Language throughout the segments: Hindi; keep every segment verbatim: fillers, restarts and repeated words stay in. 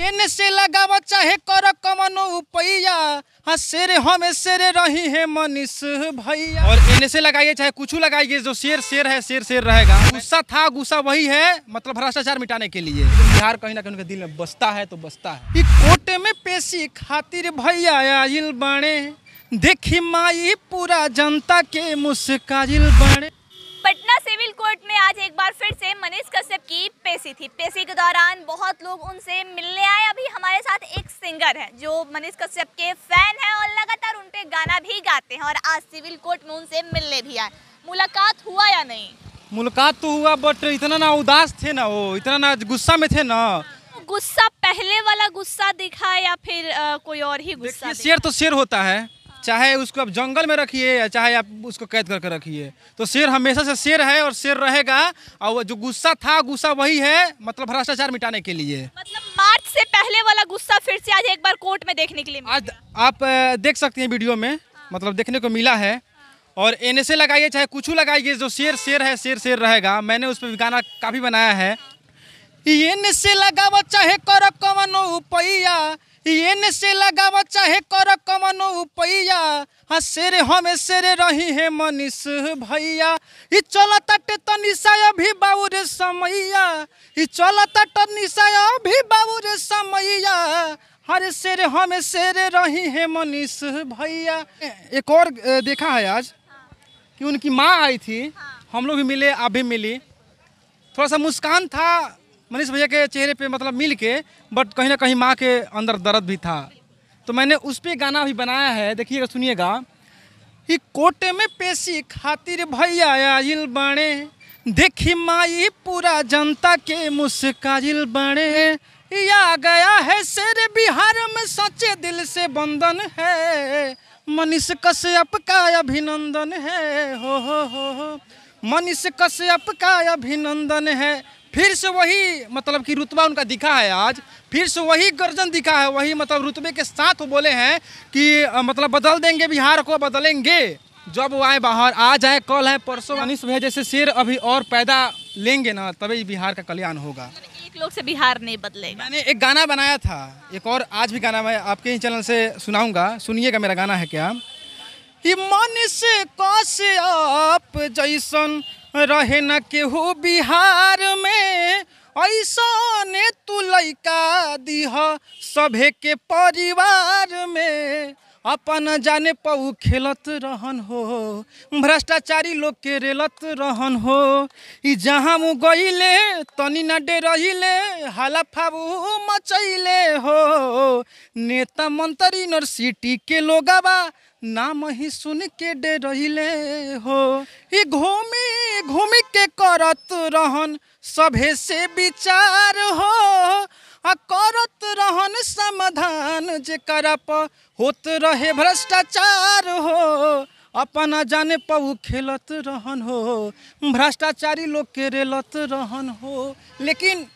एने से लगावा चाहे कर कमनो उपाया हाँ शेर हमें शेर रही है मनीष भैया। और एने से लगाइए चाहे कुछ लगाइए, जो शेर शेर है शेर शेर रहेगा। गुस्सा था, गुस्सा वही है मतलब भ्रष्टाचार मिटाने के लिए। बिहार कहीं ना कहीं उनके दिल में बसता है तो बसता है। इ कोर्ट में पेशी खातिर भैया आयल बने, देखी माई पूरा जनता के मुस्काइल बने। पटना सिविल कोर्ट में आज एक बार फिर से मनीष कश्यप की पेशी थी। पेशी के दौरान बहुत लोग उनसे मिलने आए। अभी हमारे साथ एक सिंगर है जो मनीष कश्यप के फैन है और लगातार उन पे गाना भी गाते हैं, और आज सिविल कोर्ट में उनसे मिलने भी आए। मुलाकात हुआ या नहीं? मुलाकात तो हुआ, बट इतना ना उदास थे ना, वो इतना ना गुस्सा में थे ना। गुस्सा पहले वाला गुस्सा दिखा या फिर आ, कोई और ही गुस्सा? शेर तो शेर होता है, चाहे उसको आप जंगल में रखिए या चाहे आप उसको कैद करके रखिए, तो शेर हमेशा से शेर है और शेर रहेगा। और जो गुस्सा था गुस्सा वही है मतलब भ्रष्टाचार मिटाने के लिए। मतलब मार्च से पहले वाला गुस्सा फिर से आज एक बार कोर्ट में देखने के लिए आज आप देख सकते हैं वीडियो में, मतलब देखने को मिला है। और एनएसए लगाइए चाहे कुछ लगाइए, जो शेर शेर है शेर शेर रहेगा। मैंने उस पर गाना काफ़ी बनाया है। एनएसए लगावा चाहे कर कवनो उपाया, एने से लगावा चाहे कर कमनो उपाया हाँ शेर हमें शेर रही है मनीष भैया। इ चलता टनिसा अभी बाबूर समैया, इ चलता टनिसा अभी बाबूर समैया हर शेर हमें शेर रही है मनीष भैया। एक और देखा है आज कि उनकी माँ आई थी, हम लोग भी मिले, आप भी मिली। थोड़ा सा मुस्कान था मनीष भैया के चेहरे पे मतलब मिल के, बट कहीं ना कहीं माँ के अंदर दर्द भी था। तो मैंने उस पर गाना भी बनाया है, देखिएगा सुनिएगा। ई कोर्ट में पेशी खातिर भैया आयल बने, देखी माई पूरा जनता के मुस्काइल बने। या गया है शेर बिहार में, सच्चे दिल से बंधन है, मनीष कश्यप का अभिनंदन है। हो हो हो मनीष कश्यप का अभिनंदन है। फिर से वही मतलब कि रुतबा उनका दिखा है आज, फिर से वही गर्जन दिखा है, वही मतलब रुतबे के साथ वो बोले हैं कि मतलब बदल देंगे बिहार को, बदलेंगे। जब वो आए बाहर, आज आए कल है परसों, मनीष भैया जैसे शेर अभी और पैदा लेंगे ना, तभी बिहार का कल्याण होगा। एक लोग से बिहार नहीं बदलेगा। मैंने एक गाना बनाया था, एक और आज भी गाना मैं आपके ही चैनल से सुनाऊँगा, सुनिएगा। मेरा गाना है क्या, मनीष कश्यप जैसन रहे न केहू बिहार में, ऐसा ने तू लैका दीह सभे के परिवार में, अपन जाने पऊ खेलत रहन हो, भ्रष्टाचारी लोग के रेलत रहन हो। ई जहाँ मुँह गईले तनी न डे रहीले, हाला फाबू मचैले हो, नेता मंत्री यूनिवर्सिटी के लोगवा नाम ही सुन के डे रहीले हो। ई घूमी घूमी के करत रहन सभे से विचार हो, आ करत रहन समाधान जेकरा पर होत रहे भ्रष्टाचार हो, अपना जाने पऊ खेलत रहन हो, भ्रष्टाचारी लोग के रेलत रहन हो। लेकिन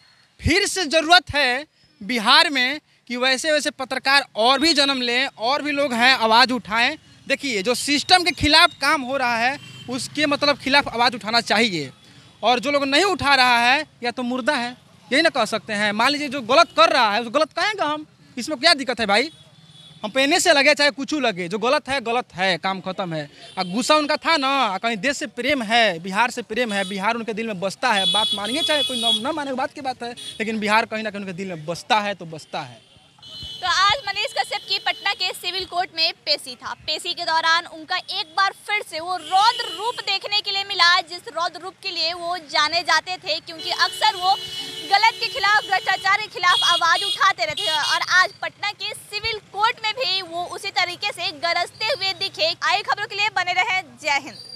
फिर से ज़रूरत है बिहार में कि वैसे वैसे पत्रकार और भी जन्म लें, और भी लोग हैं आवाज़ उठाएं। देखिए जो सिस्टम के खिलाफ काम हो रहा है उसके मतलब खिलाफ आवाज़ उठाना चाहिए, और जो लोग नहीं उठा रहा है या तो मुर्दा है, यही ना कह सकते हैं। मान लीजिए जो गलत कर रहा है उसको गलत कहेंगे हम, इसमें क्या दिक्कत है भाई। हम पहने से लगे चाहे कुछ लगे, जो गलत है गलत है, काम खत्म है। और गुस्सा उनका था ना, कहीं देश से प्रेम है, बिहार से प्रेम है, बिहार उनके दिल में बसता है। बात मानिए चाहे कोई ना माने, बात की बात है, लेकिन बिहार कहीं ना कहीं उनके दिल में बसता है तो बसता है। तो आज मनीष कश्यप की पटना के सिविल कोर्ट में पेशी था। पेशी के दौरान उनका एक बार फिर से वो रौद्र रूप देखने के लिए मिला, जिस रौद्र रूप के लिए वो जाने जाते थे, क्योंकि अक्सर वो गलत के खिलाफ, भ्रष्टाचार के खिलाफ आवाज़ उठाते रहते थे। और आज पटना के सिविल कोर्ट में भी वो उसी तरीके से गरजते हुए दिखे। आई खबरों के लिए बने रहे। जय हिंद।